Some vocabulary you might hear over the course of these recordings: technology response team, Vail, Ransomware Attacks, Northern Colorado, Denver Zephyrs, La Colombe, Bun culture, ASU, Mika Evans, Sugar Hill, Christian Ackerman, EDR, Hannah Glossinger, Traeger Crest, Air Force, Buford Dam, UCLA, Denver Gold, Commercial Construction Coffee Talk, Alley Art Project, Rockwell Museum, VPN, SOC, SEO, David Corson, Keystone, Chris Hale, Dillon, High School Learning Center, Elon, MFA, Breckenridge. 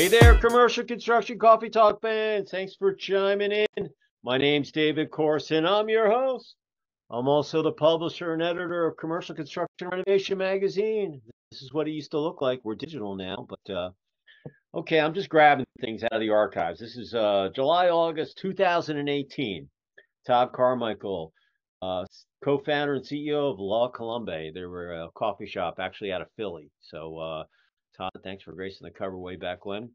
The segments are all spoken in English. Hey there, Commercial Construction Coffee Talk fans. Thanks for chiming in. My name's David Corson. I'm your host. I'm also the publisher and editor of Commercial Construction Renovation Magazine. This is what it used to look like. We're digital now, but okay, I'm just grabbing things out of the archives. This is July, August 2018. Todd Carmichael, co-founder and CEO of La Colombe. They were a coffee shop actually out of Philly. So Todd, thanks for gracing the cover way back when.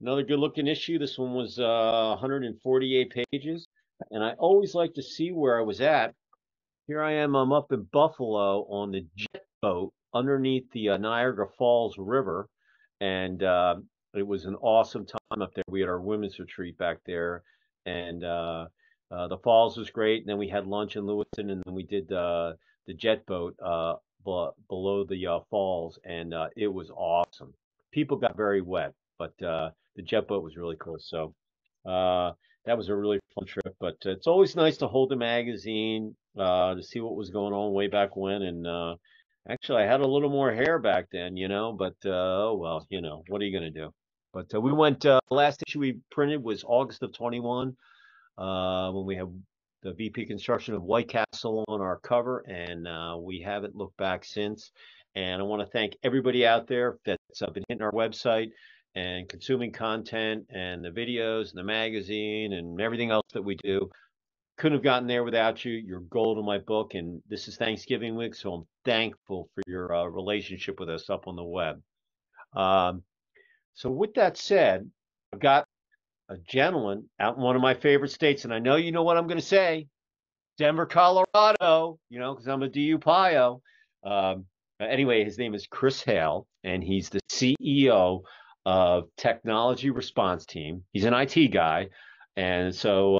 Another good looking issue. This one was 148 pages. And I always like to see where I was at. Here I am. I'm up in Buffalo on the jet boat underneath the Niagara Falls River. And it was an awesome time up there. We had our women's retreat back there. And the falls was great. And then we had lunch in Lewiston. And then we did the jet boat below the falls, and it was awesome. People got very wet, but the jet boat was really cool. So that was a really fun trip. But it's always nice to hold a magazine to see what was going on way back when. And actually, I had a little more hair back then, you know. But well, you know, what are you gonna do? But we went. Last issue we printed was August of 21, when we had the VP Construction of White Castle on our cover, and we haven't looked back since. And I want to thank everybody out there that's been hitting our website and consuming content and the videos and the magazine and everything else that we do. Couldn't have gotten there without you. You're gold in my book, and this is Thanksgiving week, so I'm thankful for your relationship with us up on the web. So with that said, I've got a gentleman out in one of my favorite states, and I know you know what I'm going to say, Denver, Colorado, you know, because I'm a DU Pio. Anyway, his name is Chris Hale, and he's the CEO of Technology Response Team. He's an IT guy, and so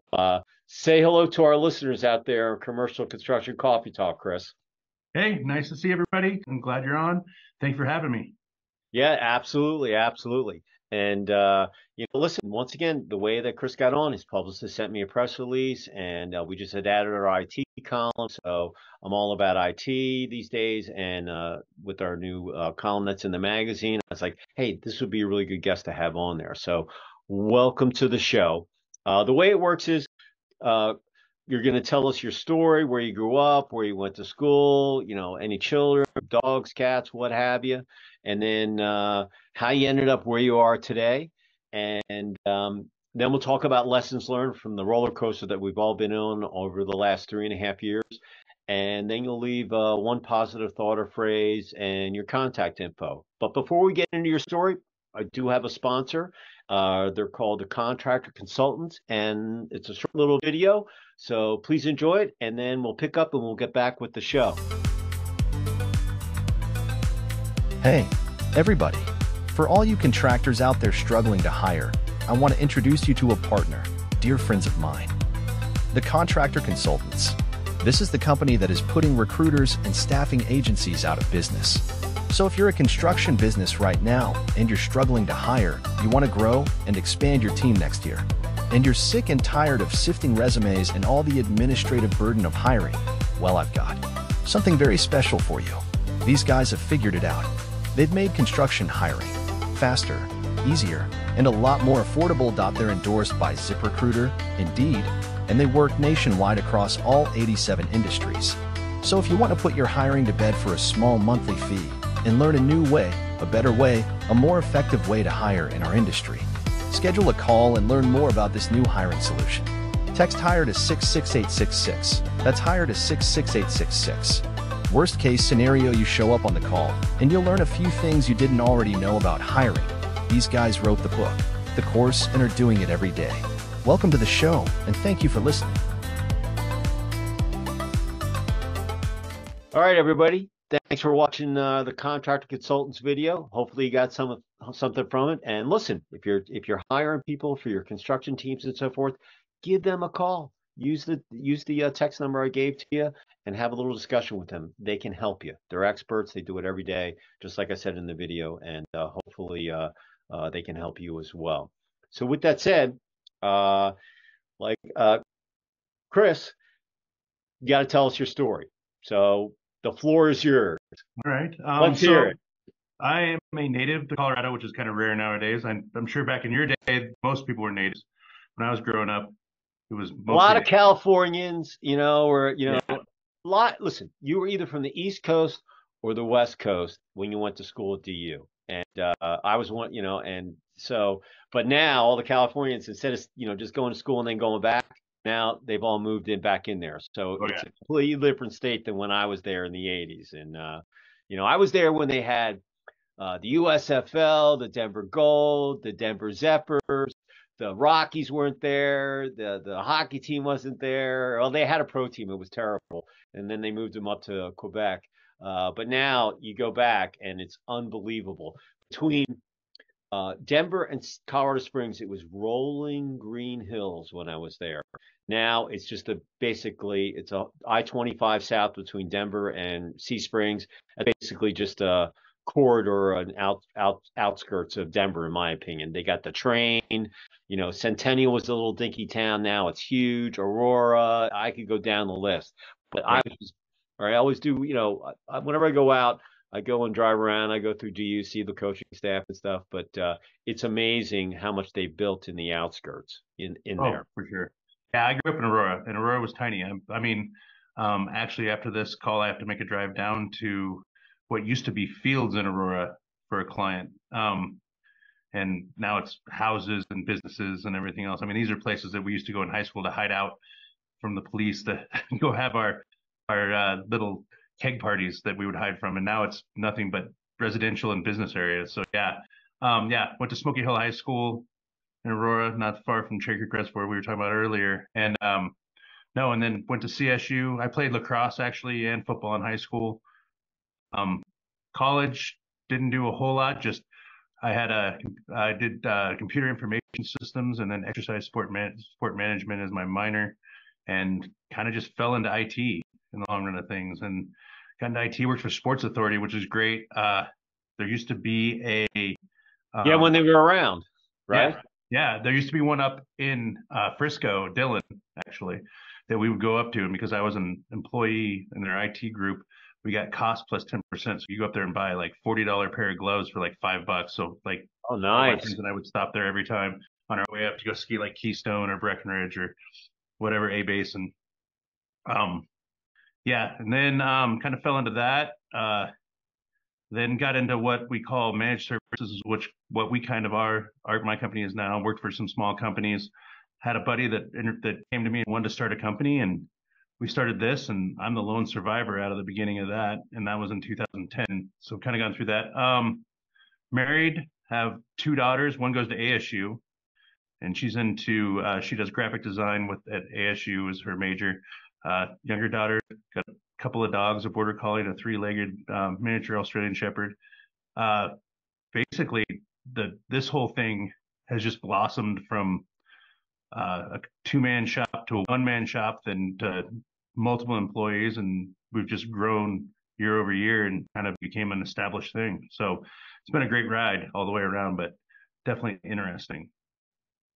say hello to our listeners out there, Commercial Construction Coffee Talk, Chris. Hey, nice to see everybody. I'm glad you're on. Thanks for having me. Yeah, absolutely, absolutely. And, you know, listen, once again, the way that Chris got on, his publicist sent me a press release, and we just had added our IT column. So I'm all about IT these days. And with our new column that's in the magazine, I was like, hey, this would be a really good guest to have on there. So welcome to the show. The way it works is you're going to tell us your story, where you grew up, where you went to school, you know, any children, dogs, cats, what have you. And then how you ended up where you are today. And then we'll talk about lessons learned from the roller coaster that we've all been on over the last 3.5 years. And then you'll leave one positive thought or phrase and your contact info. But before we get into your story, I do have a sponsor. They're called the Contractor Consultants, and it's a short little video. So please enjoy it, and then we'll pick up and we'll get back with the show. Hey, everybody. For all you contractors out there struggling to hire, I want to introduce you to a partner, dear friends of mine, the Contractor Consultants. This is the company that is putting recruiters and staffing agencies out of business. So if you're a construction business right now and you're struggling to hire, you want to grow and expand your team next year, and you're sick and tired of sifting resumes and all the administrative burden of hiring, well, I've got something very special for you. These guys have figured it out. They've made construction hiring faster, easier, and a lot more affordable. They're endorsed by ZipRecruiter, Indeed, and they work nationwide across all 87 industries. So if you want to put your hiring to bed for a small monthly fee and learn a new way, a better way, a more effective way to hire in our industry, schedule a call and learn more about this new hiring solution. Text HIRE to 66866. That's HIRE to 66866. Worst case scenario, you show up on the call and you'll learn a few things you didn't already know about hiring. These guys wrote the book, the course, and are doing it every day. Welcome to the show, and thank you for listening. All right, everybody. Thanks for watching the Contractor Consultants video. Hopefully you got something from it. And listen, if you're hiring people for your construction teams and so forth, give them a call. Use the text number I gave to you and have a little discussion with them. They can help you. They're experts. They do it every day, just like I said in the video, and hopefully they can help you as well. So with that said, Chris, you got to tell us your story. So the floor is yours. All right. Let's hear it. I am a native to Colorado, which is kind of rare nowadays. I'm sure back in your day, most people were natives. When I was growing up, it was mostly a lot of Californians, yeah. Listen, you were either from the East Coast or the West Coast when you went to school at DU. And I was one, and so, but now all the Californians, instead of, just going to school and then going back, now they've all moved back in there. So it's a completely different state than when I was there in the 80s. And, I was there when they had the USFL, the Denver Gold, the Denver Zephyrs. The Rockies weren't there. The hockey team wasn't there. Well, they had a pro team. It was terrible. And then they moved them up to Quebec. But now you go back and it's unbelievable. Between Denver and Colorado Springs, it was rolling green hills when I was there. Now it's just it's a I-25 south between Denver and Sea Springs. It's basically just a corridor, an outskirts of Denver, in my opinion. They got the train. Centennial was a little dinky town. Now it's huge. Aurora. I could go down the list. But I always do. Whenever I go out, I go and drive around. I go through DU, see the coaching staff and stuff. But it's amazing how much they built in the outskirts in there. For sure. Yeah, I grew up in Aurora, and Aurora was tiny. Actually, after this call, I have to make a drive down to what used to be fields in Aurora for a client. And now it's houses and businesses and everything else. I mean, these are places that we used to go in high school to hide out from the police, to go have our little keg parties that we would hide from. And now it's nothing but residential and business areas. So went to Smoky Hill High School in Aurora, not far from Traeger Crest, where we were talking about earlier. And and then went to CSU. I played lacrosse actually and football in high school. College didn't do a whole lot. Just I did computer information systems and then exercise sport management as my minor, and kind of just fell into IT in the long run of things, and got into IT. Worked for Sports Authority, which is great. There used to be when they were around, right? Yeah, there used to be one up in Frisco, Dillon, actually, that we would go up to, and because I was an employee in their IT group, we got cost plus 10%. So you go up there and buy like $40 pair of gloves for like $5. So like, oh, nice. And I would stop there every time on our way up to go ski like Keystone or Breckenridge or whatever, A-Basin. And then kind of fell into that. Then got into what we call managed services, which what we kind of are my company is now. Worked for some small companies. Had a buddy that came to me and wanted to start a company, and we started this, and I'm the lone survivor out of the beginning of that, and that was in 2010. So I've kind of gone through that. Married, have two daughters. One goes to ASU, and she's into she does graphic design at ASU is her major. Younger daughter got a couple of dogs, a border collie, and a three-legged miniature Australian shepherd. Basically, this whole thing has just blossomed from a two-man shop to a one-man shop, then to multiple employees, and we've just grown year over year and kind of became an established thing. So it's been a great ride all the way around, but definitely interesting.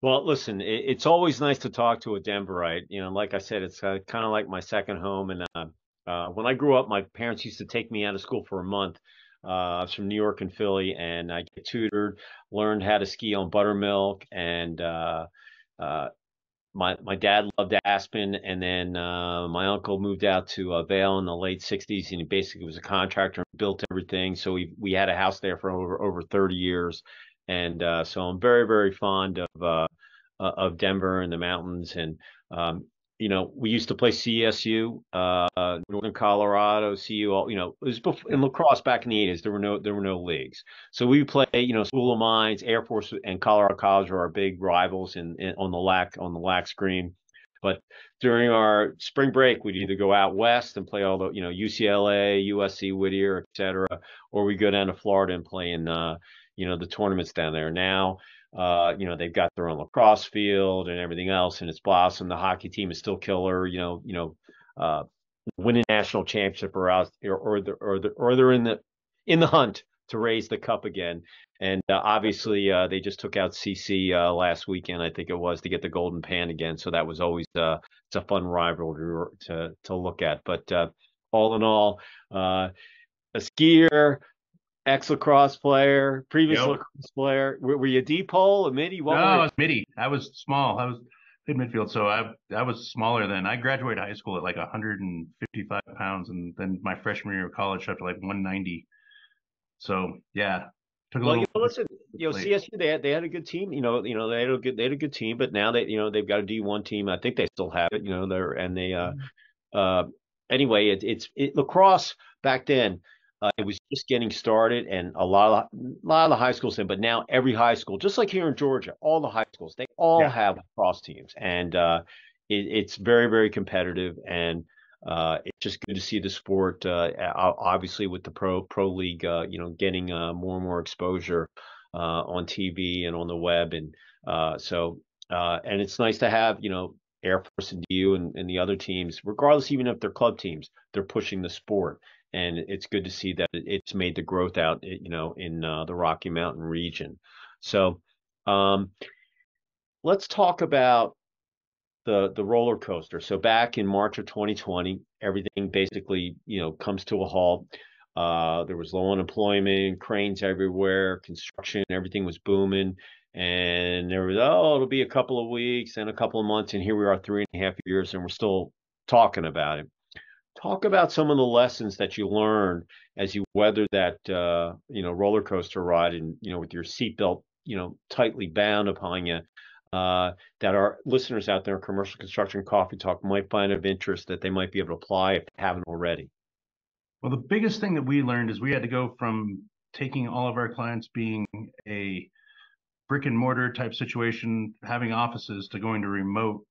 Well, listen, it's always nice to talk to a Denverite. Like I said, it's kind of like my second home. And when I grew up, my parents used to take me out of school for a month. I was from New York and Philly, and I get tutored, learned how to ski on buttermilk, and my dad loved Aspen, and then my uncle moved out to Vail in the late 60s, and he basically was a contractor and built everything. So we had a house there for over 30 years, and so I'm very, very fond of Denver and the mountains. And we used to play CSU, Northern Colorado, CU. It was before, in lacrosse back in the 80s. There were no leagues, so we play. School of Mines, Air Force, and Colorado College are our big rivals in on the LAC screen. But during our spring break, we'd either go out west and play all the UCLA, USC, Whittier, etc., or we go down to Florida and play in the tournaments down there now. They've got their own lacrosse field and everything else, and it's blossomed. The hockey team is still killer. Winning national championship or out, or they're in the hunt to raise the cup again. And obviously, they just took out CC last weekend, I think it was, to get the golden pan again. So that was always it's a fun rivalry to look at. But all in all, a skier, ex-lacrosse player, previous lacrosse player. Were you deep hole, a midi? No, I was midi. I was small. I played midfield, so I was smaller then. I graduated high school at like 155 pounds, and then my freshman year of college up to like 190. So yeah, took a little. CSU they had a good team. They had a good team, but now they've got a D1 team. I think they still have it. Anyway, it's lacrosse back then. It was just getting started, and a lot of the high schools did, but now every high school, just like here in Georgia, all the high schools, they all have lacrosse teams, and it's very, very competitive, and it's just good to see the sport, obviously with the pro league, getting more and more exposure on TV and on the web, and and it's nice to have, Air Force and DU and the other teams, regardless, even if they're club teams, they're pushing the sport. And it's good to see that it's made the growth out, in the Rocky Mountain region. So let's talk about the roller coaster. So back in March of 2020, everything basically, comes to a halt. There was low unemployment, cranes everywhere, construction, everything was booming. And there was, it'll be a couple of weeks and a couple of months. And here we are 3.5 years, and we're still talking about it. Talk about some of the lessons that you learned as you weathered that, roller coaster ride, and, with your seatbelt, tightly bound upon you, that our listeners out there in Commercial Construction Coffee Talk might find of interest, that they might be able to apply if they haven't already. Well, the biggest thing that we learned is we had to go from taking all of our clients being a brick and mortar type situation, having offices, to going to remote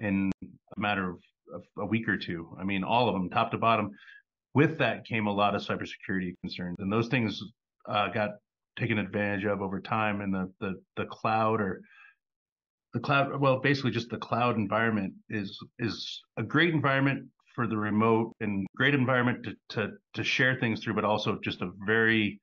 in a matter of a week or two. I mean, all of them, top to bottom. With that came a lot of cybersecurity concerns, and those things got taken advantage of over time. And the cloud, well, basically just the cloud environment is a great environment for the remote, and great environment to share things through, but also just a very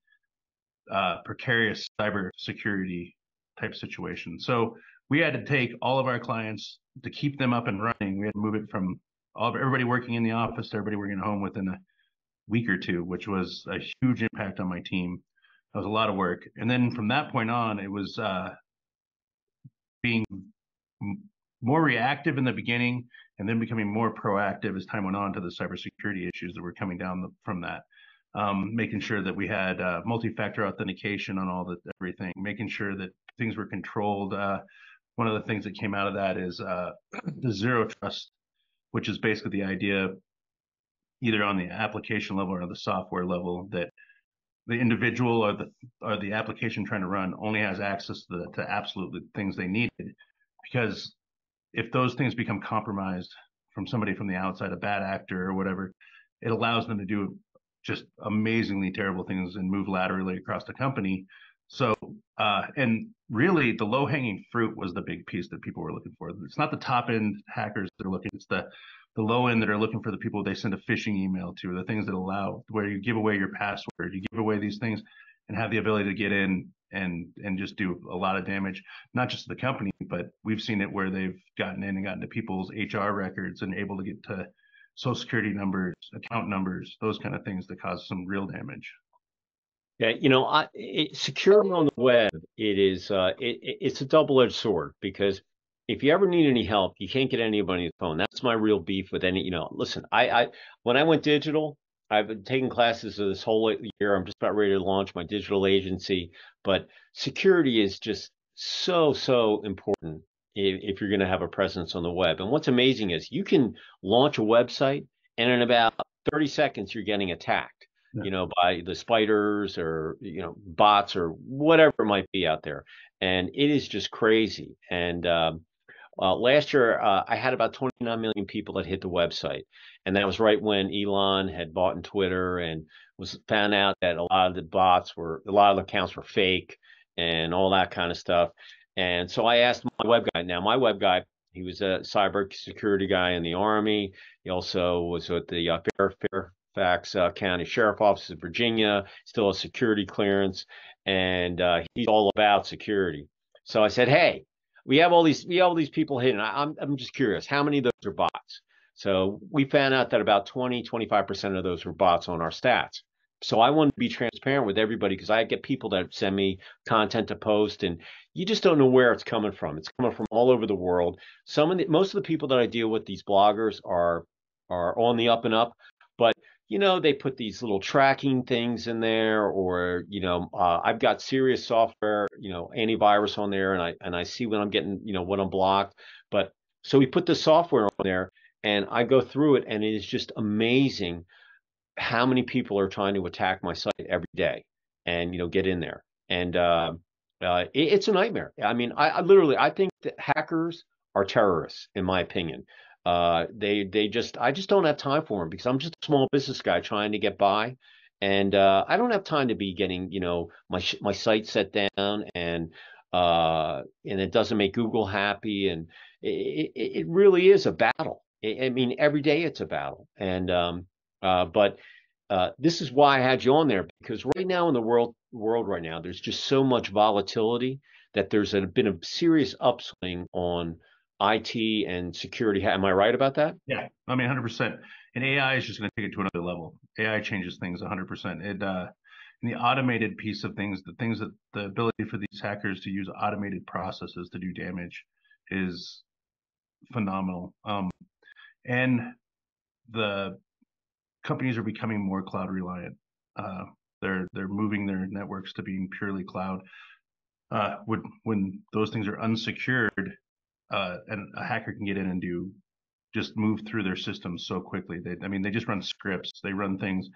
precarious cybersecurity type situation. So we had to take all of our clients, to keep them up and running, we had to move it from everybody working in the office to everybody working at home within a week or two, which was a huge impact on my team. That was a lot of work. And then from that point on, it was being more reactive in the beginning, and then becoming more proactive as time went on to the cybersecurity issues that were coming down from that. Making sure that we had multi-factor authentication on everything, making sure that things were controlled. One of the things that came out of that is the zero trust, which is basically the idea, either on the application level or the software level, that the individual or the application trying to run only has access to absolutely things they needed. Because if those things become compromised from somebody from the outside, a bad actor or whatever, it allows them to do just amazingly terrible things and move laterally across the company. So, and really the low-hanging fruit was the big piece that people were looking for. It's not the top-end hackers that are looking, it's the low-end that are looking for the people they send a phishing email to, the things that allow, where you give away your password, you give away these things and have the ability to get in and just do a lot of damage, not just to the company, but we've seen it where they've gotten in and gotten to people's HR records and able to get to social security numbers, account numbers, those kind of things that cause some real damage. Yeah, security on the web, it is it's a double-edged sword, because if you ever need any help, you can't get anybody on the phone. That's my real beef with any. Listen, I when I went digital, I've been taking classes this whole year. I'm just about ready to launch my digital agency, but security is just so important if you're going to have a presence on the web. And what's amazing is you can launch a website, and in about 30 seconds, you're getting attacked. Yeah. By the spiders or, bots or whatever it might be out there. And it is just crazy. And last year, I had about 29 million people that hit the website. And that was right when Elon had bought in Twitter, and was found out that a lot of the accounts were fake and all that kind of stuff. And so I asked my web guy. Now, my web guy, he was a cybersecurity guy in the Army. He also was with the Fairfax County Sheriff Office in Virginia, still a security clearance, and he's all about security. So I said, hey, we have all these people hidden. I'm just curious, how many of those are bots? So we found out that about 20-25% of those were bots on our stats. So I want to be transparent with everybody, because I get people that send me content to post, and you just don't know where it's coming from. It's coming from all over the world. Most of the people that I deal with, these bloggers, are on the up and up, but you know, they put these little tracking things in there, or you know, I've got serious software, you know, antivirus on there, and I see when I'm getting, you know, when I'm blocked. But so we put the software on there, and I go through it, and it is just amazing how many people are trying to attack my site every day and, you know, get in there. And it's a nightmare. I mean, I think that hackers are terrorists, in my opinion. I just don't have time for them, because I'm just a small business guy trying to get by. And I don't have time to be getting, you know, my site set down, and it doesn't make Google happy. And it really is a battle. I mean, every day it's a battle. And, this is why I had you on there, because right now in the world right now, there's just so much volatility that there's been a serious upswing on IT and security. Am I right about that? Yeah, I mean, 100%. And AI is just going to take it to another level. AI changes things 100%. And the automated piece of things that the ability for these hackers to use automated processes to do damage is phenomenal. And the companies are becoming more cloud reliant. They're moving their networks to being purely cloud. When those things are unsecured, and a hacker can get in and just move through their systems so quickly. They just run scripts, they run things,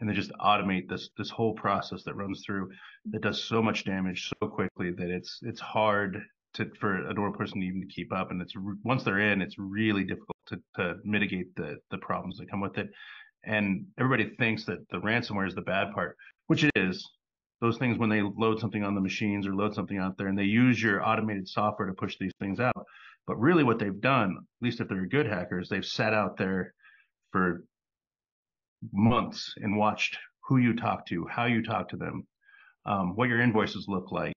and they just automate this whole process that runs through, that does so much damage so quickly that it's hard for a normal person to even keep up. And once they're in, it's really difficult to mitigate the problems that come with it. And everybody thinks that the ransomware is the bad part, which it is. Those things, when they load something on the machines or load something out there, and they use your automated software to push these things out. But really what they've done, at least if they're good hackers, they've sat out there for months and watched who you talk to, how you talk to them, what your invoices look like,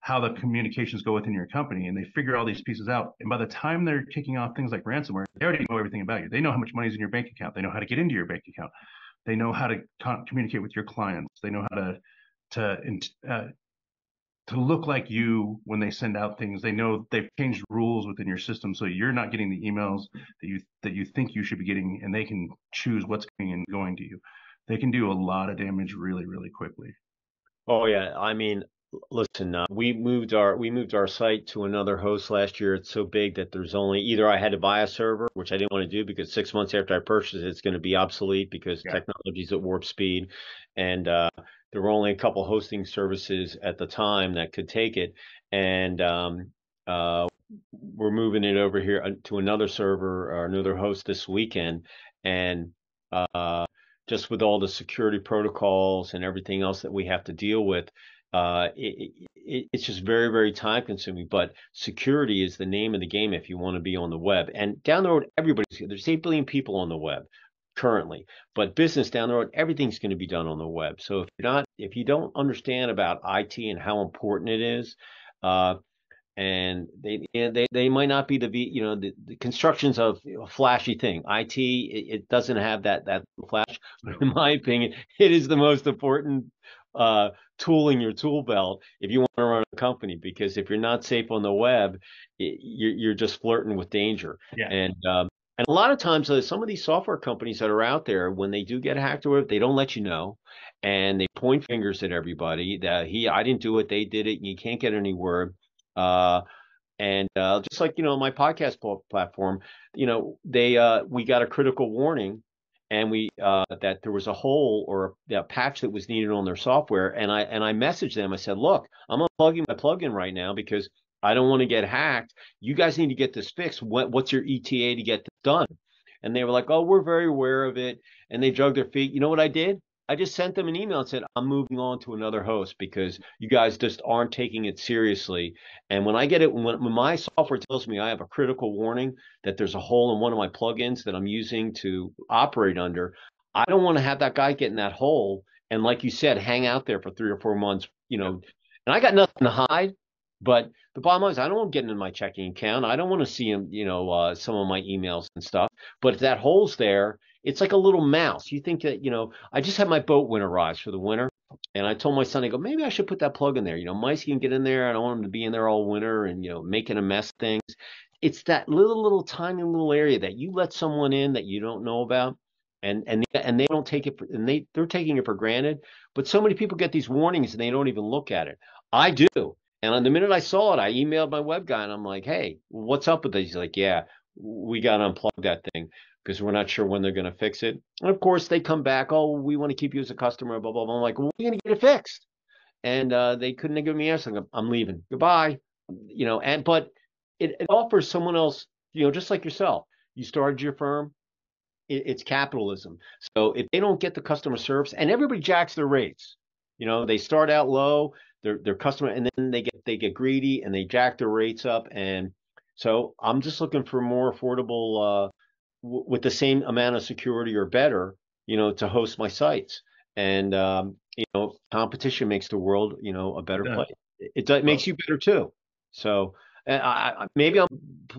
how the communications go within your company, and they figure all these pieces out. And by the time they're kicking off things like ransomware, they already know everything about you. They know how much money is in your bank account. They know how to get into your bank account. They know how to communicate with your clients. They know how to look like you when they send out things. They know they've changed rules within your system, so you're not getting the emails that you think you should be getting, and they can choose what's coming and going to you. They can do a lot of damage really, really quickly. Oh yeah, I mean, listen, we moved our site to another host last year. It's so big that there's only either I had to buy a server, which I didn't want to do, because 6 months after I purchased it, it's going to be obsolete because technology's at warp speed, and there were only a couple hosting services at the time that could take it, and we're moving it over here to another server or another host this weekend, and just with all the security protocols and everything else that we have to deal with. It's just very, very time consuming, but security is the name of the game if you want to be on the web. And down the road, there's 8 billion people on the web currently, but business down the road, everything's going to be done on the web. So if you don't understand about IT and how important it is, and they might not be the constructions of a flashy thing. IT, it doesn't have that flash, but in my opinion, it is the most important tool in your tool belt if you want to run a company, because if you're not safe on the web, you're just flirting with danger. Yeah. And a lot of times, some of these software companies that are out there, when they do get hacked or whatever, they don't let you know, and they point fingers at everybody that I didn't do it, they did it, and you can't get any word. Just like, you know, my podcast platform, you know, we got a critical warning, and that there was a hole or a patch that was needed on their software. And I messaged them. I said, look, I'm unplugging my plugin right now because I don't want to get hacked. You guys need to get this fixed. What's your ETA to get this done? And they were like, oh, we're very aware of it. And they dragged their feet. You know what I did? I just sent them an email and said, I'm moving on to another host because you guys just aren't taking it seriously. And when I get it, when my software tells me I have a critical warning that there's a hole in one of my plugins that I'm using to operate under, I don't want to have that guy get in that hole. And like you said, hang out there for 3 or 4 months, you know, and I got nothing to hide. But the bottom line is I don't want to get in my checking account. I don't want to see him, you know, some of my emails and stuff. But if that hole's there It's like a little mouse. You think that, you know, I just had my boat winterized for the winter. And I told my son, I go, maybe I should put that plug in there. You know, mice can get in there. I don't want them to be in there all winter and, you know, making a mess of things. It's that little tiny little area that you let someone in that you don't know about. And they don't take it, and they're taking it for granted. But so many people get these warnings and they don't even look at it. I do. And on the minute I saw it, I emailed my web guy and I'm like, hey, what's up with this? He's like, yeah, we got to unplug that thing because we're not sure when they're going to fix it. And of course they come back, oh, we want to keep you as a customer, blah, blah, blah. I'm like, well, we're going to get it fixed. And they couldn't have given me an answer. I'm leaving. Goodbye. You know, and, but it offers someone else, you know, just like yourself, you started your firm. It's capitalism. So if they don't get the customer service, and everybody jacks their rates, you know, they start out low, their customer, and then they get greedy and they jack their rates up. And so I'm just looking for more affordable, with the same amount of security or better, you know, to host my sites. And you know, competition makes the world, you know, a better place. It makes you better too. So. And maybe I'm,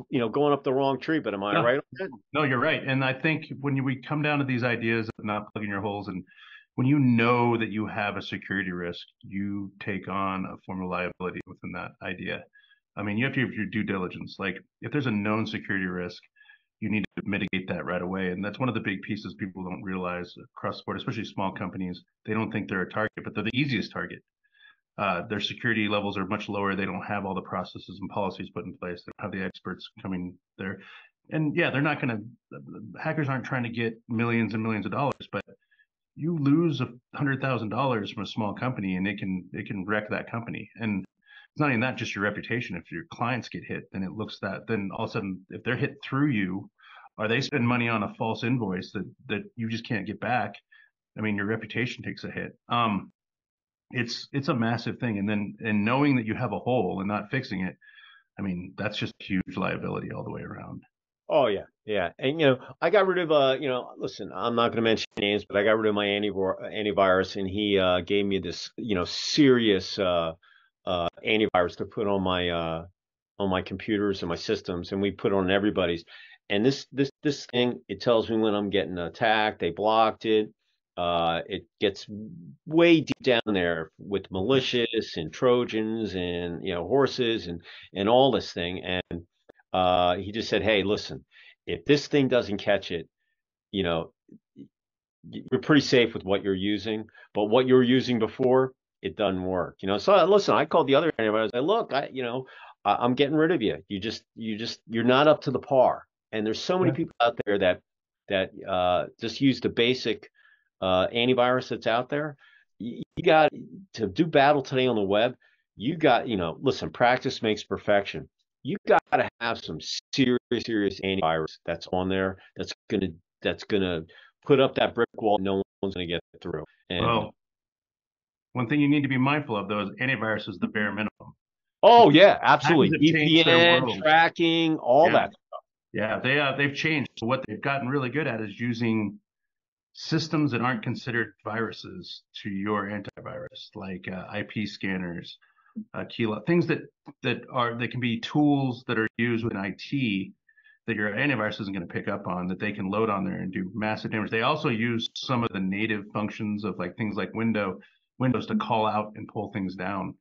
you know, going up the wrong tree, but am I right on that? No, you're right. And I think when we come down to these ideas of not plugging your holes, and when you know that you have a security risk, you take on a form of liability within that idea. I mean, you have to have your due diligence. Like if there's a known security risk, you need to mitigate that right away. And that's one of the big pieces people don't realize across the board, especially small companies. They don't think they're a target, but they're the easiest target. Their security levels are much lower. They don't have all the processes and policies put in place. They don't have the experts coming there. And yeah, they're not going to, hackers aren't trying to get millions and millions of dollars, but you lose $100,000 from a small company and it can wreck that company. And it's not even that, just your reputation. If your clients get hit, then it looks that, then all of a sudden, if they're hit through you, or they spend money on a false invoice that you just can't get back, I mean, your reputation takes a hit. It's a massive thing. And knowing that you have a hole and not fixing it, I mean, that's just huge liability all the way around. Oh, yeah. Yeah. And, you know, I got rid of, you know, listen, I'm not going to mention names, but I got rid of my antivirus and he gave me this, you know, serious antivirus to put on my computers and my systems. And we put on everybody's. And this thing, it tells me when I'm getting attacked. They blocked it. It gets way deep down there with malicious and Trojans and, you know, horses and all this thing. And he just said, hey, listen, if this thing doesn't catch it, you know, you're pretty safe with what you're using. But what you were using before, it doesn't work. You know, so listen, I called the other end. I was like, look, I'm getting rid of you. You're not up to the par. And there's so many people out there that just use the basic antivirus that's out there. You got to do battle today on the web. You got, you know, listen, practice makes perfection. You got to have some serious antivirus that's on there. That's gonna put up that brick wall. No one's gonna get through. And well, one thing you need to be mindful of though is antivirus is the bare minimum. Oh yeah, absolutely. VPN tracking, all that stuff. Yeah, they've changed. So what they've gotten really good at is using systems that aren't considered viruses to your antivirus, like IP scanners, keylogger, things that can be tools that are used within IT that your antivirus isn't going to pick up on, that they can load on there and do massive damage. They also use some of the native functions of like things like Windows to call out and pull things down.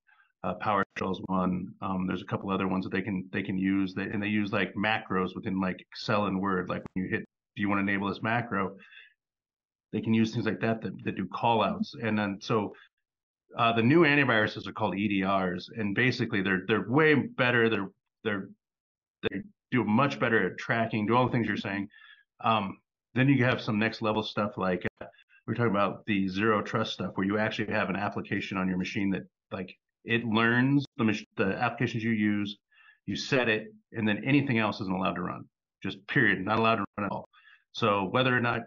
PowerShell's one. There's a couple other ones that they can use. And they use like macros within like Excel and Word. Like when you hit, do you want to enable this macro? They can use things like that do callouts, and then so the new antiviruses are called EDRs, and basically they're way better. They do much better at tracking, do all the things you're saying. Then you have some next level stuff like we're talking about the zero trust stuff, where you actually have an application on your machine that like it learns the applications you use, you set it, and then anything else isn't allowed to run. Just period, not allowed to run at all. So whether or not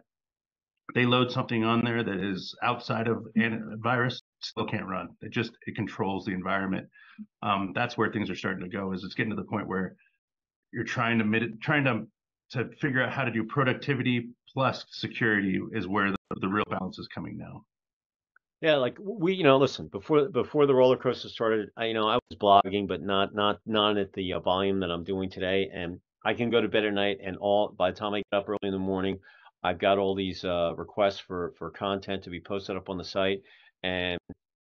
they load something on there that is outside of a virus, still can't run. It controls the environment. That's where things are starting to go. Is it's getting to the point where you're trying to figure out how to do productivity plus security is where the real balance is coming now. Yeah, like we, you know, listen, before the roller coaster started, I was blogging, but not at the volume that I'm doing today. And I can go to bed at night, and by the time I get up early in the morning, I've got all these requests for content to be posted up on the site. And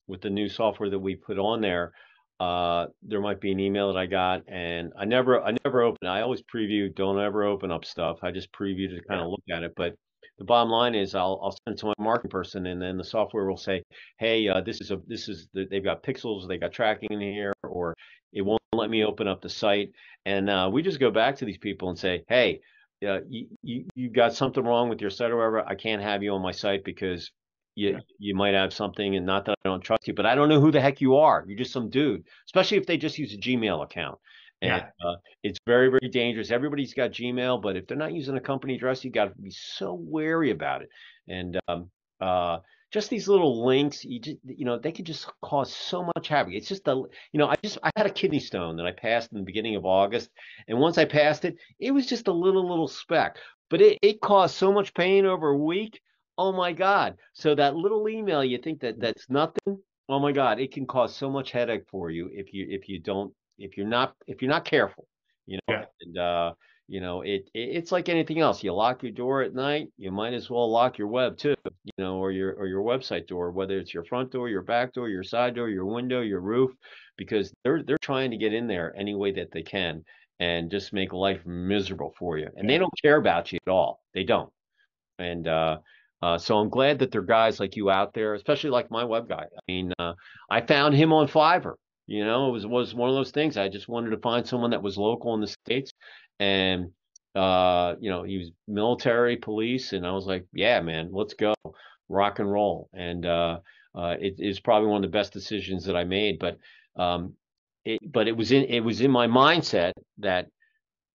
with the new software that we put on there, there might be an email that I got, and I never open. I always preview. Don't ever open up stuff. I just preview to kind of look at it. But the bottom line is, I'll send it to my marketing person, and then the software will say, "Hey, they've got pixels, they got tracking in here, or it won't let me open up the site." And we just go back to these people and say, "Hey, you got something wrong with your site or whatever. I can't have you on my site because." You might have something, and not that I don't trust you, but I don't know who the heck you are. You're just some dude, especially if they just use a Gmail account. And it's very, very dangerous. Everybody's got Gmail, but if they're not using a company address, you got to be so wary about it. And just these little links, they can just cause so much havoc. It's just I had a kidney stone that I passed in the beginning of August. And once I passed it, it was just a little speck, but it caused so much pain over a week. Oh my God. So that little email, you think that's nothing. Oh my God. It can cause so much headache for you if you're not careful, and, it's like anything else. You lock your door at night, you might as well lock your web too, or your website door, whether it's your front door, your back door, your side door, your window, your roof, because they're trying to get in there any way that they can and just make life miserable for you. And they don't care about you at all. They don't. And, so I'm glad that there are guys like you out there, especially like my web guy. I mean, I found him on Fiverr. It was one of those things. I just wanted to find someone that was local in the States. And, he was military, police. And I was like, yeah, man, let's go rock and roll. And it is probably one of the best decisions that I made. But it was in my mindset that,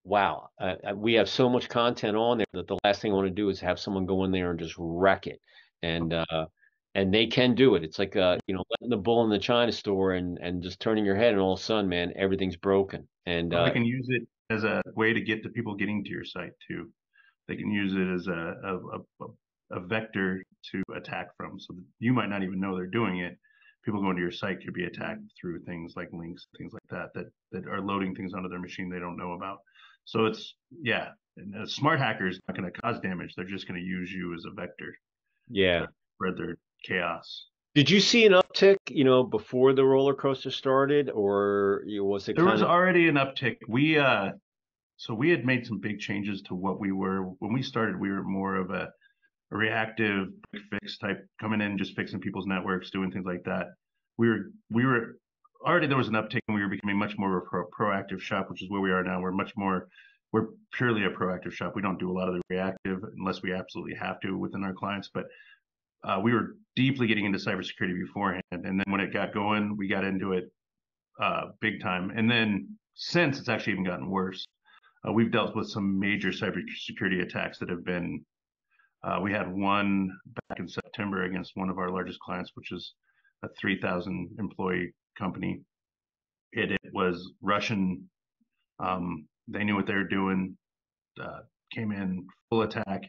wow, we have so much content on there that the last thing I want to do is have someone go in there and just wreck it. And and they can do it. It's like, letting the bull in the China store and just turning your head and all of a sudden, man, everything's broken. And they can use it as a way to get to people getting to your site too. They can use it as a vector to attack from. So that you might not even know they're doing it. People going to your site could be attacked through things like links, things like that are loading things onto their machine they don't know about. So it's, and a smart hacker is not going to cause damage. They're just going to use you as a vector. Yeah. To spread their chaos. Did you see an uptick, before the roller coaster started, or was it? There was already an uptick. We, so we had made some big changes to what we were. When we started, we were more of a reactive fix type, coming in, just fixing people's networks, doing things like that. We were already, there was an uptick, and we were becoming much more of a proactive shop, which is where we are now. We're purely a proactive shop. We don't do a lot of the reactive unless we absolutely have to within our clients. But we were deeply getting into cybersecurity beforehand. And then when it got going, we got into it big time. And then since, it's actually even gotten worse. We've dealt with some major cybersecurity attacks that have been, we had one back in September against one of our largest clients, which is a 3,000 employee company. It was Russian. They knew what they were doing, came in full attack.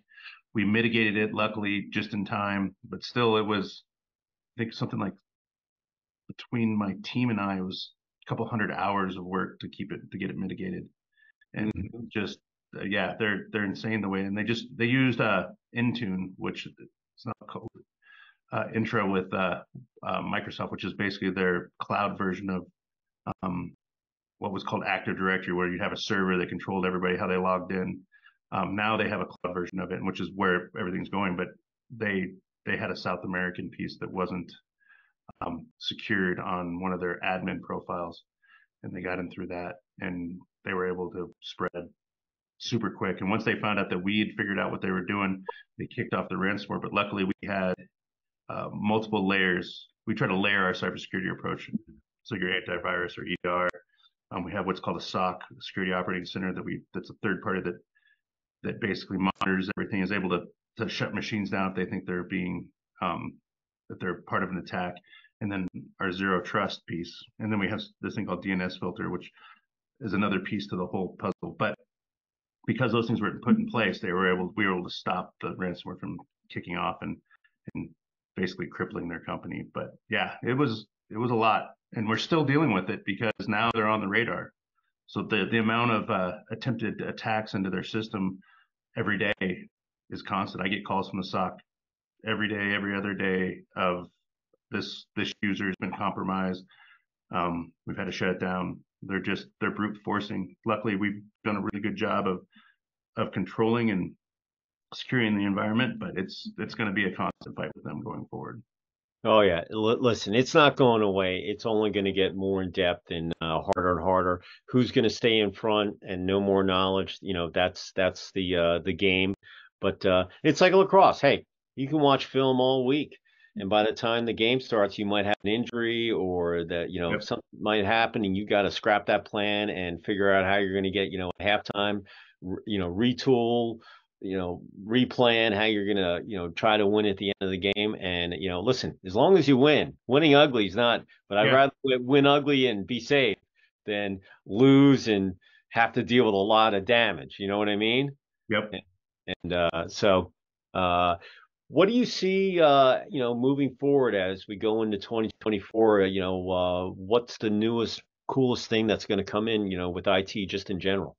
We mitigated it, luckily, just in time, but still it was, I think something like between my team and I, it was a couple hundred hours of work to get it mitigated. And just, they're insane the way, and they used Intune, which it's not code. Intro with Microsoft, which is basically their cloud version of what was called Active Directory, where you have a server that controlled everybody, how they logged in. Now they have a cloud version of it, which is where everything's going. But they had a South American piece that wasn't secured on one of their admin profiles, and they got in through that, and they were able to spread super quick. And once they found out that we'd figured out what they were doing, they kicked off the ransomware. But luckily, we had multiple layers. We try to layer our cybersecurity approach. So your antivirus or EDR. We have what's called a SOC, Security Operating Center, that's a third party that basically monitors everything, is able to shut machines down if they think they're being that they're part of an attack. And then our zero trust piece. And then we have this thing called DNS filter, which is another piece to the whole puzzle. But because those things were put in place, we were able to stop the ransomware from kicking off and basically crippling their company. But it was a lot, and we're still dealing with it because now they're on the radar. So the amount of attempted attacks into their system every day is constant. I get calls from the SOC every day, every other day of this user has been compromised. We've had to shut it down. They're brute forcing. Luckily, we've done a really good job of controlling and securing the environment, but it's going to be a constant fight with them going forward. Oh, yeah. Listen, it's not going away. It's only going to get more in depth and harder and harder. Who's going to stay in front and know more knowledge? You know, that's the game. But it's like lacrosse. Hey, you can watch film all week, and by the time the game starts, you might have an injury or that, you know, yep, something might happen, and you got to scrap that plan and figure out how you're going to get, you know, halftime, you know, retool, you know, replan how you're going to, you know, try to win at the end of the game. And, you know, listen, as long as you win, winning ugly is not, but I'd rather win ugly and be safe than lose and have to deal with a lot of damage. You know what I mean? Yep. So what do you see, you know, moving forward as we go into 2024? You know, what's the newest, coolest thing that's going to come in, you know, with IT just in general?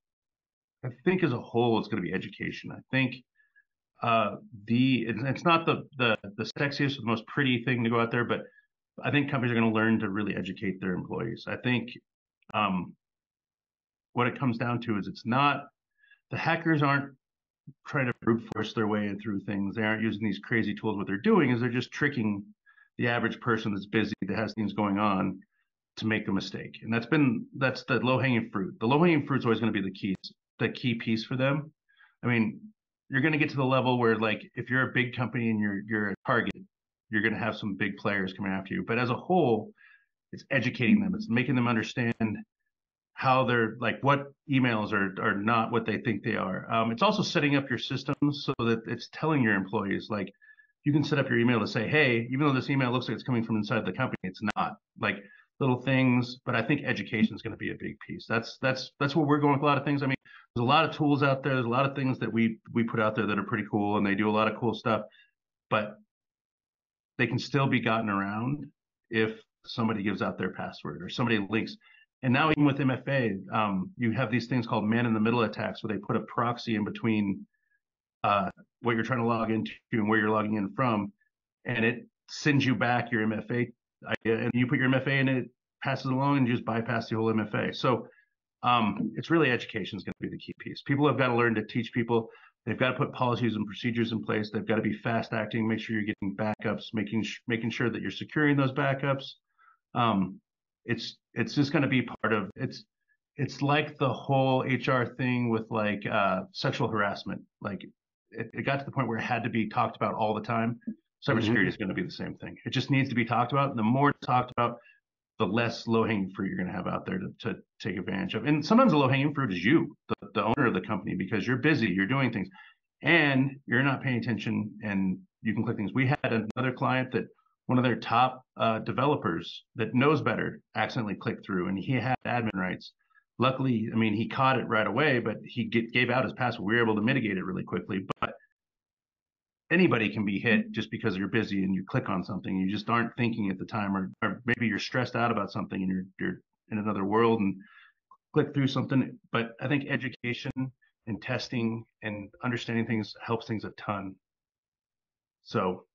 I think as a whole, it's going to be education. I think it's not the sexiest or the most pretty thing to go out there, but I think companies are going to learn to really educate their employees. I think what it comes down to is the hackers aren't trying to brute force their way through things. They aren't using these crazy tools. What they're doing is they're just tricking the average person that's busy, that has things going on, to make a mistake. And that's the low-hanging fruit. The low-hanging fruit is always going to be the key piece for them. I mean, you're going to get to the level where, like, if you're a big company and you're a target, you're going to have some big players coming after you. But as a whole, it's educating them. It's making them understand how they're, like, what emails are not what they think they are. It's also setting up your systems so that it's telling your employees, like, you can set up your email to say, hey, even though this email looks like it's coming from inside the company, it's not. Like, little things. But I think education is going to be a big piece. That's where we're going with a lot of things. I mean, there's a lot of tools out there. There's a lot of things that we put out there that are pretty cool, and they do a lot of cool stuff, but they can still be gotten around if somebody gives out their password or somebody links. And now even with MFA, you have these things called man-in-the-middle attacks, where they put a proxy in between what you're trying to log into and where you're logging in from, and it sends you back your MFA idea, and you put your MFA in, it passes along, and you just bypass the whole MFA. So it's really education is going to be the key piece. People have got to learn to teach people. They've got to put policies and procedures in place. They've got to be fast acting, make sure you're getting backups, making sure that you're securing those backups. It's just going to be part of it's like the whole HR thing with, like, sexual harassment. Like, it got to the point where it had to be talked about all the time. Cybersecurity is going to be the same thing. It just needs to be talked about. And the more it's talked about, the less low-hanging fruit you're going to have out there to take advantage of. And sometimes the low-hanging fruit is you, the owner of the company, because you're busy, you're doing things, and you're not paying attention, and you can click things. We had another client that one of their top developers that knows better accidentally clicked through, and he had admin rights. Luckily, I mean, he caught it right away, but he gave out his password. We were able to mitigate it really quickly. But anybody can be hit just because you're busy and you click on something. You just aren't thinking at the time, or maybe you're stressed out about something and you're in another world and click through something. But I think education and testing and understanding things helps things a ton. So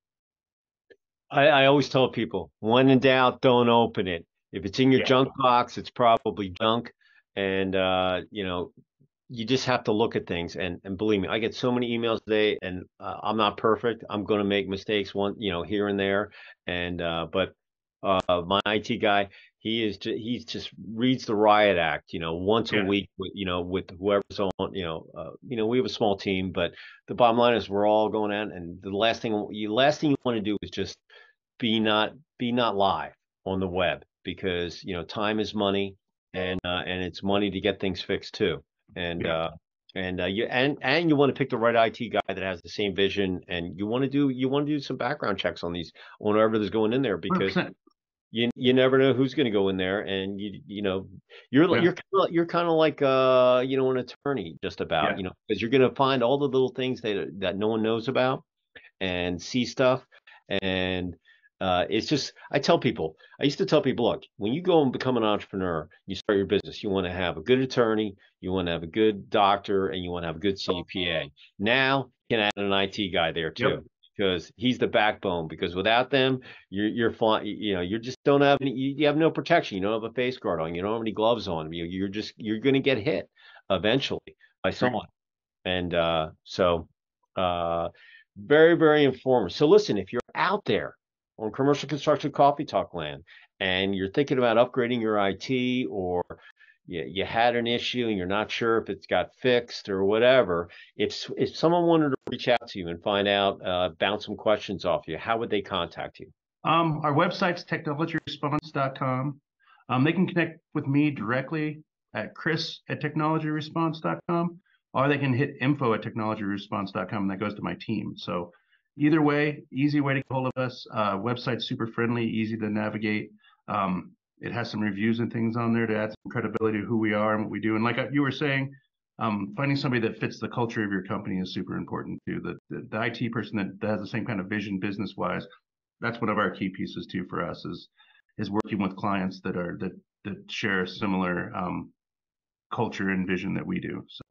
I always tell people, when in doubt, don't open it. If it's in your junk box, it's probably junk. And, you know, you just have to look at things. And believe me, I get so many emails today, and I'm not perfect. I'm going to make mistakes here and there. And, but my IT guy, he just reads the riot act, you know, once a week, with whoever's on, we have a small team, but the bottom line is we're all going out. And the last thing you want to do is just be not live on the web, because, you know, time is money, and it's money to get things fixed too. And you want to pick the right IT guy that has the same vision, and you want to do some background checks on whoever that's going in there, because 100%. You never know who's going to go in there, and you're kind of like an attorney, just about, because you're going to find all the little things that no one knows about and see stuff. And it's just, I used to tell people, look, when you go and become an entrepreneur, you start your business, you want to have a good attorney, you want to have a good doctor, and you want to have a good CPA. Now can add an IT guy there too. Yep. Because he's the backbone. Because without them, you're flying. You know, you just don't have any. You have no protection. You don't have a face guard on. You don't have any gloves on. You're going to get hit eventually by someone. And very, very informative. So listen, if you're out there on Commercial Construction Coffee Talk land and you're thinking about upgrading your IT, or you had an issue and you're not sure if it's got fixed or whatever, if someone wanted to reach out to you and find out, bounce some questions off you, how would they contact you? Our website's technologyresponse.com. They can connect with me directly at chris@technologyresponse.com, or they can hit info@technologyresponse.com, and that goes to my team. So either way, easy way to get hold of us. Website's super friendly, easy to navigate. It has some reviews and things on there to add some credibility to who we are and what we do. And like you were saying, finding somebody that fits the culture of your company is super important too. The IT person that has the same kind of vision business-wise, that's one of our key pieces too for us, is working with clients that share a similar culture and vision that we do. So,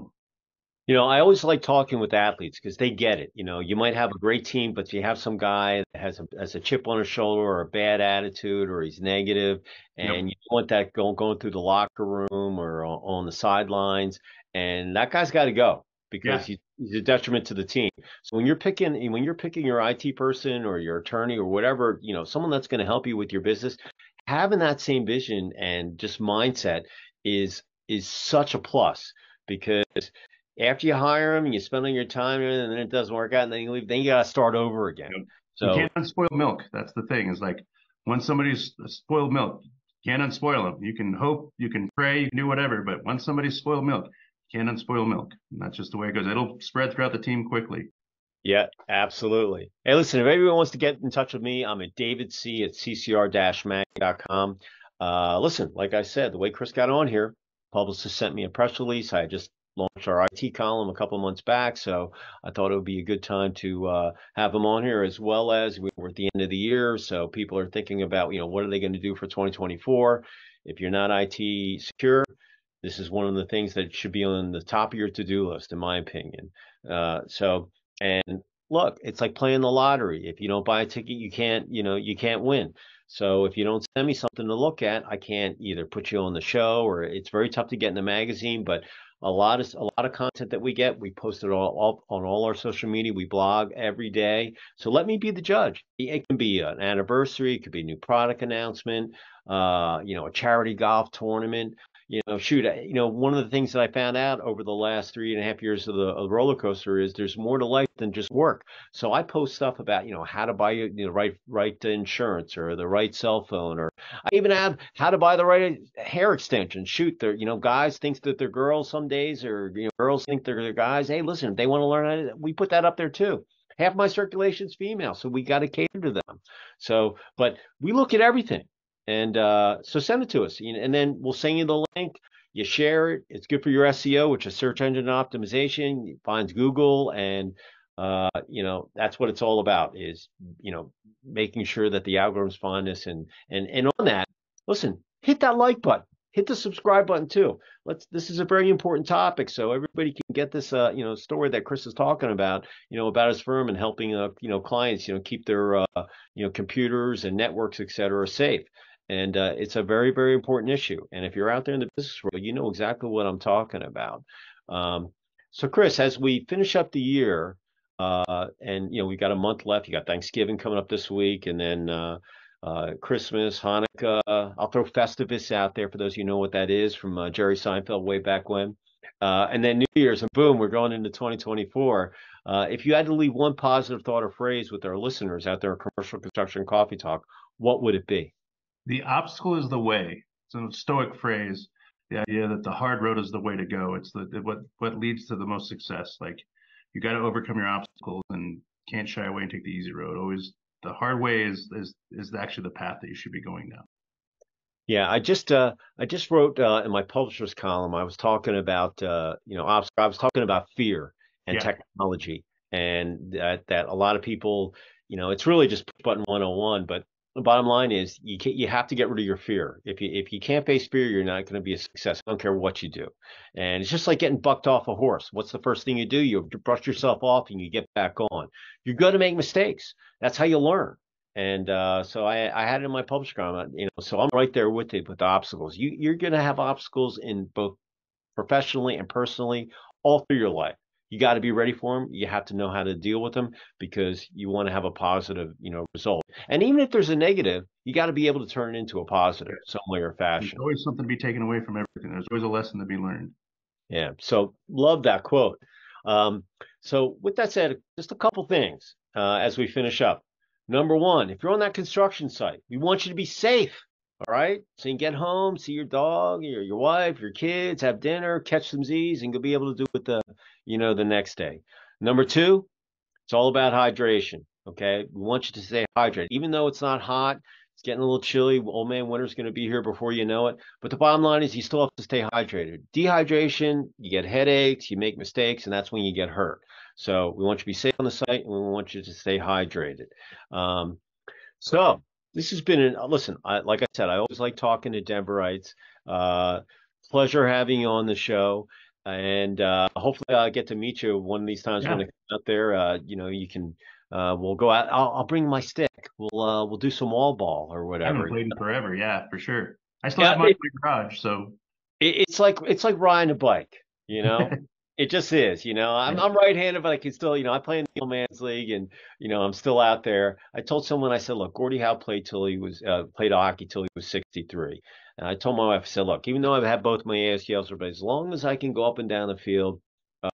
you know, I always like talking with athletes because they get it. You know, you might have a great team, but you have some guy that has a chip on his shoulder or a bad attitude, or he's negative, and you don't want that going through the locker room or on the sidelines. And that guy's got to go because he's a detriment to the team. So when you're picking your IT person or your attorney or whatever, you know, someone that's going to help you with your business, having that same vision and just mindset is such a plus, because after you hire them and you spend all your time and then it doesn't work out and then you leave, then you got to start over again. Yep. So you can't unspoil milk. That's the thing, is like, when somebody's spoiled milk, you can't unspoil them. You can hope, you can pray, you can do whatever, but once somebody's spoiled milk, you can't unspoil milk. And that's just the way it goes. It'll spread throughout the team quickly. Yeah, absolutely. Hey, listen, if everyone wants to get in touch with me, I'm at davidc@ccr-mag.com. Listen, like I said, the way Chris got on here, publicist sent me a press release. I just launched our IT column a couple of months back, so I thought it would be a good time to have them on here, as well as we're at the end of the year, so people are thinking about, you know, what are they going to do for 2024? If you're not IT secure, this is one of the things that should be on the top of your to-do list, in my opinion. And look, it's like playing the lottery. If you don't buy a ticket, you can't win. So if you don't send me something to look at, I can't either put you on the show, or it's very tough to get in the magazine. But a lot of content that we get, we post it all on all our social media. We blog every day. So let me be the judge. It can be an anniversary. It could be a new product announcement, you know, a charity golf tournament. You know, shoot, you know, one of the things that I found out over the last 3.5 years of the roller coaster is there's more to life than just work. So I post stuff about, you know, how to buy the right insurance, or the right cell phone, or I even have how to buy the right hair extension. Shoot, you know, guys think that they're girls some days, or, you know, girls think they're their guys. Hey, listen, if they want to learn how to, we put that up there too. Half my circulation's female, so we got to cater to them. So, but we look at everything. And so send it to us, and then we'll send you the link. You share it. It's good for your SEO, which is search engine optimization. It finds Google, and you know, that's what it's all about, is, you know, making sure that the algorithms find us. And on that, listen, hit that like button, hit the subscribe button too. This is a very important topic, so everybody can get this you know, story that Chris is talking about, you know, about his firm and helping you know, clients, you know, keep their you know, computers and networks, et cetera, safe. And it's a very, very important issue. And if you're out there in the business world, you know exactly what I'm talking about. So, Chris, as we finish up the year, and, you know, we got a month left. You got Thanksgiving coming up this week, and then Christmas, Hanukkah. I'll throw Festivus out there for those of you who know what that is, from Jerry Seinfeld way back when. And then New Year's, and boom, we're going into 2024. If you had to leave one positive thought or phrase with our listeners out there at Commercial Construction Coffee Talk, what would it be? The obstacle is the way. It's a Stoic phrase, the idea that the hard road is the way to go. It's what leads to the most success. Like, you got to overcome your obstacles and can't shy away and take the easy road. Always the hard way is actually the path that you should be going down. Yeah, I just wrote in my publisher's column, I was talking about you know, I was talking about fear and technology, and that a lot of people, you know, it's really just push button 101, but The bottom line is you have to get rid of your fear. If you can't face fear, you're not going to be a success. I don't care what you do. And it's just like getting bucked off a horse. What's the first thing you do? You brush yourself off and you get back on. You're going to make mistakes. That's how you learn. And so I had it in my publisher comment, so I'm right there with it, with the obstacles. You're going to have obstacles in both professionally and personally all through your life. You got to be ready for them. You have to know how to deal with them because you want to have a positive, result. And even if there's a negative, you got to be able to turn it into a positive some way or fashion. There's always something to be taken away from everything. There's always a lesson to be learned. Yeah. So love that quote. So with that said, just a couple things as we finish up. Number one, if you're on that construction site, we want you to be safe. All right. So you can get home, see your dog, your wife, your kids, have dinner, catch some Z's, and you'll be able to do it the next day. Number two, it's all about hydration. Okay. We want you to stay hydrated, even though it's not hot. It's getting a little chilly. Old man winter's going to be here before you know it. But the bottom line is you still have to stay hydrated. Dehydration, you get headaches, you make mistakes, and that's when you get hurt. So we want you to be safe on the site, and we want you to stay hydrated. So this has been listen, like I said, I always like talking to Denverites. Pleasure having you on the show. And hopefully I'll get to meet you one of these times when I come out there. You can... we'll go out. I'll bring my stick. We'll do some wall ball or whatever. I haven't played in forever. Yeah, for sure. I still have mine in my garage. So it's like riding a bike. It just is. I'm right-handed, but I can still. I play in the old man's league, and I'm still out there. I told someone, I said, look, Gordie Howe played hockey till he was 63. And I told my wife, I said, look, even though I've had both my ACLs, but as long as I can go up and down the field.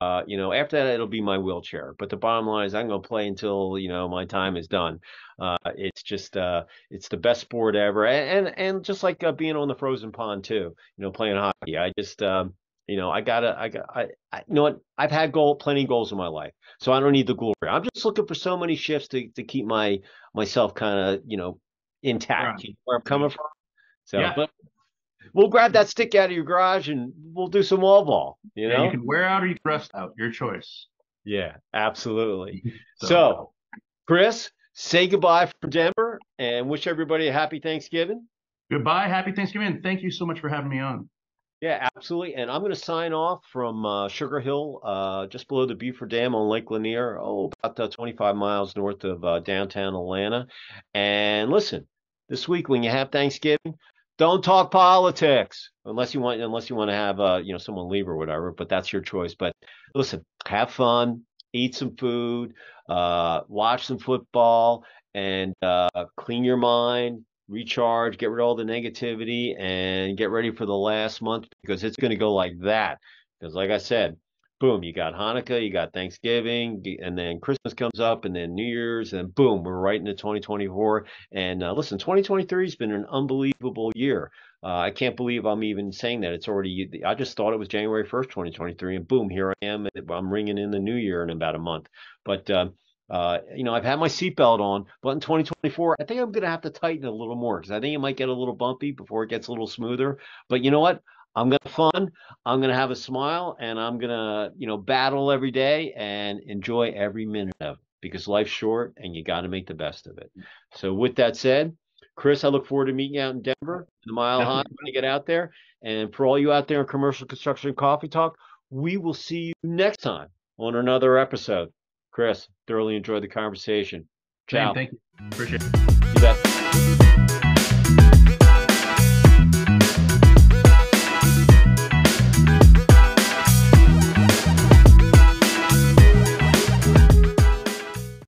After that, it'll be my wheelchair. But the bottom line is I'm going to play until, my time is done. It's just it's the best sport ever. And just like being on the frozen pond, too, playing hockey. I just, I've had plenty of goals in my life, so I don't need the glory. I'm just looking for so many shifts to keep myself kind of, intact, right. Where I'm coming from. So, yeah. But we'll grab that stick out of your garage and we'll do some wall ball. You can wear out or you can rust out. Your choice. Yeah, absolutely. So, Chris, say goodbye from Denver and wish everybody a happy Thanksgiving. Goodbye. Happy Thanksgiving. Thank you so much for having me on. Yeah, absolutely. And I'm going to sign off from Sugar Hill, just below the Buford Dam on Lake Lanier, about 25 miles north of downtown Atlanta. And listen, this week when you have Thanksgiving, don't talk politics unless you want to have someone leave or whatever, but that's your choice. But listen, have fun, eat some food, watch some football, and clean your mind, recharge, get rid of all the negativity, and get ready for the last month because it's going to go like that. Because like I said, boom, you got Hanukkah, you got Thanksgiving, and then Christmas comes up, and then New Year's, and boom, we're right into 2024. And listen, 2023 has been an unbelievable year. I can't believe I'm even saying that. It's already, I just thought it was January 1st, 2023, and boom, here I am. I'm ringing in the new year in about a month. But, I've had my seatbelt on, but in 2024, I think I'm going to have to tighten it a little more because I think it might get a little bumpy before it gets a little smoother. But you know what? I'm going to have fun, I'm going to have a smile, and I'm going to, battle every day and enjoy every minute of it because life's short and you got to make the best of it. So with that said, Chris, I look forward to meeting you out in Denver, the Mile High, when you get out there. And for all you out there in Commercial Construction Coffee Talk, we will see you next time on another episode. Chris, thoroughly enjoyed the conversation. Ciao. Thank you. Appreciate it. You bet.